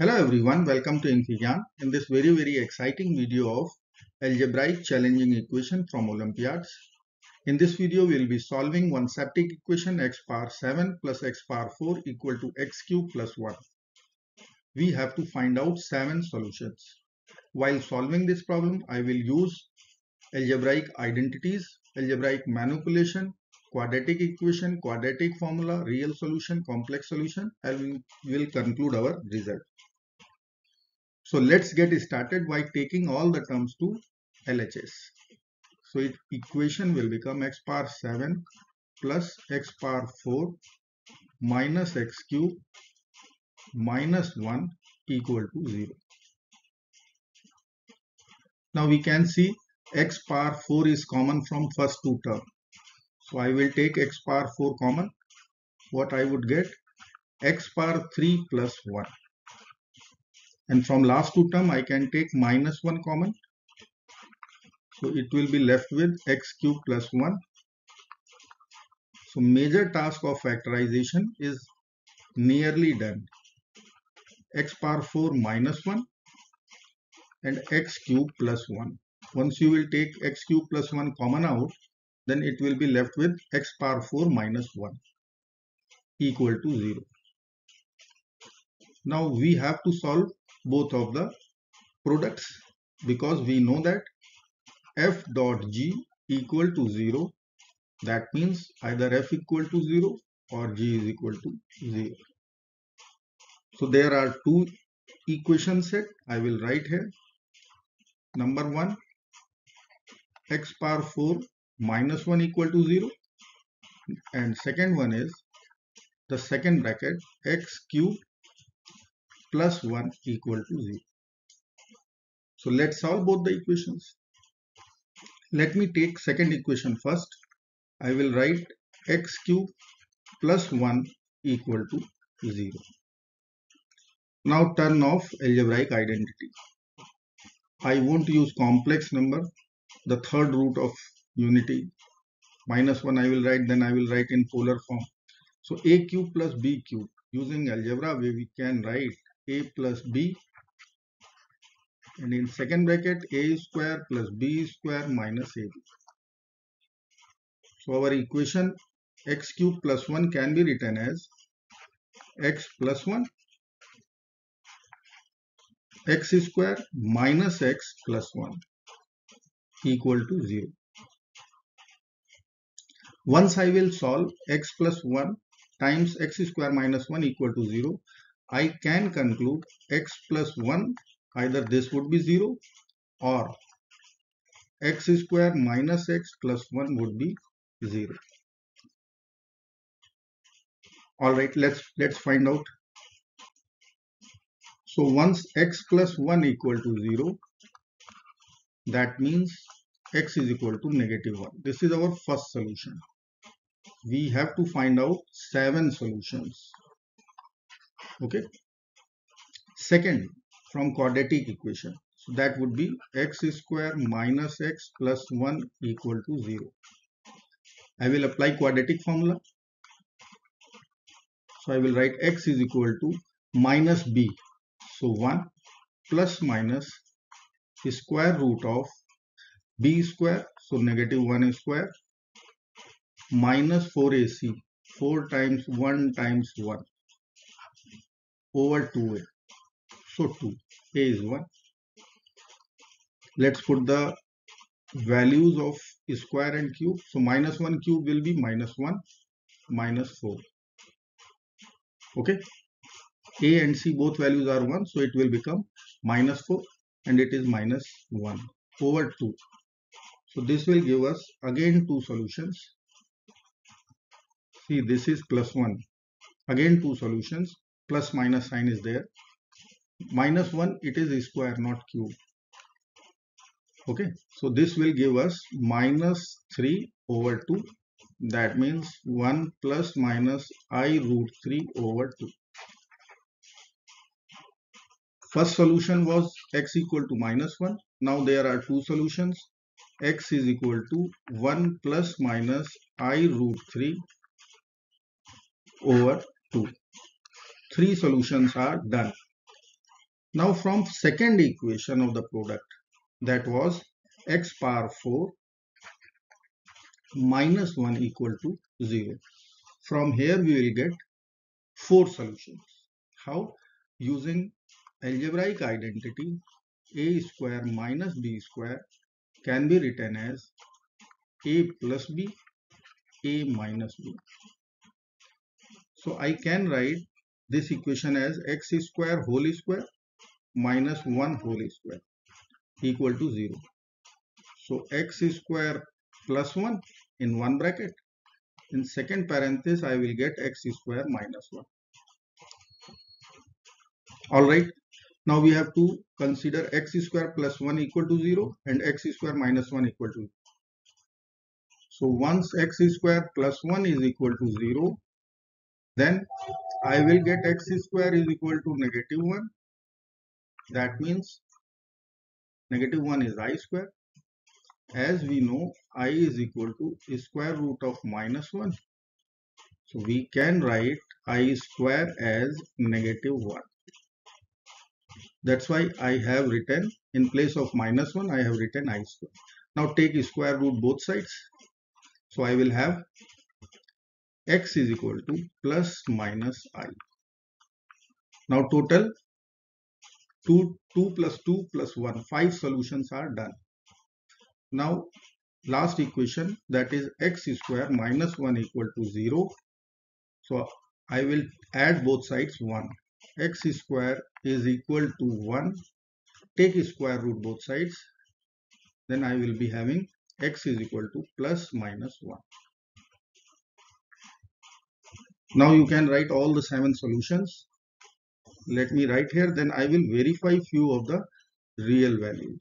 Hello everyone, welcome to Infigyan. In this very exciting video of algebraic challenging equation from Olympiads. In this video we will be solving one septic equation x power 7 plus x power 4 equal to x cube plus 1. We have to find out 7 solutions. While solving this problem I will use algebraic identities, algebraic manipulation, quadratic equation, quadratic formula, real solution, complex solution, and we will conclude our result. So let's get started by taking all the terms to LHS. So its equation will become x power 7 plus x power 4 minus x cube minus 1 equal to 0. Now we can see x power 4 is common from first two terms. So I will take x power 4 common. What I would get? X power 3 plus 1. And from last two term I can take minus 1 common. So it will be left with x cube plus 1. So major task of factorization is nearly done. X power 4 minus 1 and x cube plus 1. Once you will take x cube plus 1 common out, then it will be left with x power 4 minus 1 equal to 0. Now we have to solve both of the products because we know that f dot g equal to 0. That means either f equal to 0 or g is equal to 0. So there are two equation set. I will write here. Number 1, x power 4 minus 1 equal to 0, and second one is the second bracket x cube plus 1 equal to 0. So let's solve both the equations. Let me take second equation first. I will write x cube plus 1 equal to 0. Now turn off algebraic identity. I won't use complex number, the third root of unity. Minus 1 I will write, then I will write in polar form. So a cube plus b cube. Using algebra we can write a plus b, and in second bracket a square plus b square minus ab. So our equation x cube plus 1 can be written as x plus 1 x square minus x plus 1 equal to 0. Once I will solve x plus 1 times x square minus 1 equal to 0, I can conclude x plus 1, either this would be 0 or x square minus x plus 1 would be 0. Alright, let's find out. So once x plus 1 equal to 0, that means x is equal to negative 1. This is our first solution. We have to find out 7 solutions. Okay. Second, from quadratic equation. So that would be x square minus x plus 1 equal to 0. I will apply quadratic formula. So I will write x is equal to minus b. So 1 plus minus square root of b square, so negative 1 square, minus 4ac, 4 times 1 times 1 over 2a, so 2, a is 1. Let's put the values of square and cube, so minus 1 cube will be minus 1, minus 4. Okay, a and c both values are 1, so it will become minus 4 and it is minus 1 over 2. So this will give us again two solutions. See, this is plus 1. Again two solutions. Plus minus sign is there. Minus 1, it is a square, not cube. Okay. So this will give us minus 3 over 2. That means 1 plus minus I root 3 over 2. First solution was x equal to minus 1. Now there are two solutions. X is equal to 1 plus minus I root 3 over 2. Three solutions are done. Now from second equation of the product, that was x power 4 minus 1 equal to 0. From here we will get 4 solutions. How? Using algebraic identity, a square minus b square can be written as a plus b, a minus b. So I can write this equation as x square whole square minus 1 whole square equal to 0. So x square plus 1 in one bracket. In second parenthesis I will get x square minus 1. Alright, now we have to consider x square plus 1 equal to 0 and x square minus 1 equal to 0. So once x square plus 1 is equal to 0, then I will get x square is equal to negative 1. That means negative 1 is I square. As we know, I is equal to square root of minus 1. So we can write I square as negative 1. That's why I have written, in place of minus 1, I have written I square. Now take square root both sides. So I will have x is equal to plus minus I. Now total 2 plus 1, 5 solutions are done. Now last equation, that is x square minus 1 equal to 0. So I will add both sides 1. X square is equal to 1. Take square root both sides. Then I will be having x is equal to plus minus 1. Now you can write all the 7 solutions. Let me write here. Then I will verify few of the real values.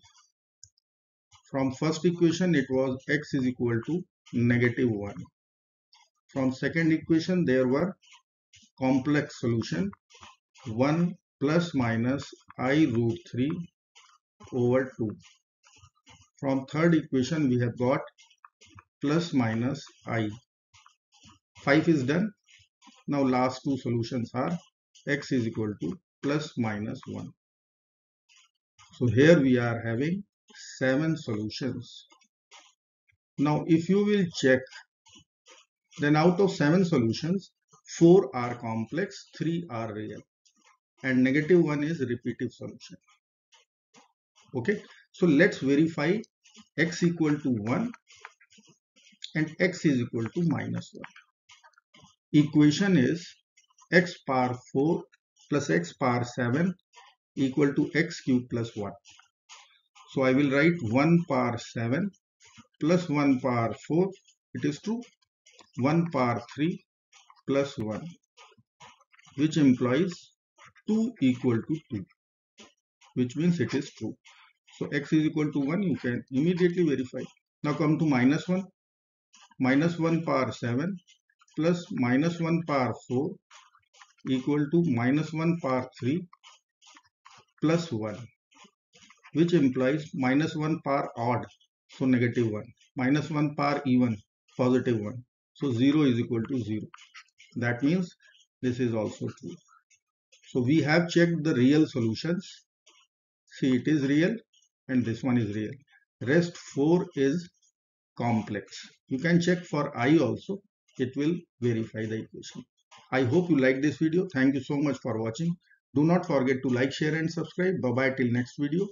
From first equation it was x is equal to negative 1. From second equation there were complex solution 1 plus minus I root 3 over 2. From third equation we have got plus minus I. 5 is done. Now last 2 solutions are x is equal to plus minus 1. So here we are having 7 solutions. Now if you will check, then out of 7 solutions, 4 are complex, 3 are real, and negative 1 is repetitive solution. Okay, so let's verify x equal to 1 and x is equal to minus 1. Equation is x power 4 plus x power 7 equal to x cube plus 1. So I will write 1 power 7 plus 1 power 4, it is true, 1 power 3 plus 1, which implies 2 equal to 2, which means it is true. So x is equal to 1, you can immediately verify. Now come to minus 1, minus 1 power 7 plus minus 1 power 4 equal to minus 1 power 3 plus 1. Which implies minus 1 power odd, so negative 1, minus 1 power even, positive 1, so 0 is equal to 0. That means this is also true. So we have checked the real solutions. See, it is real and this one is real. Rest 4 is complex. You can check for I also, it will verify the equation. I hope you like this video. Thank you so much for watching. Do not forget to like, share and subscribe. Bye bye till next video.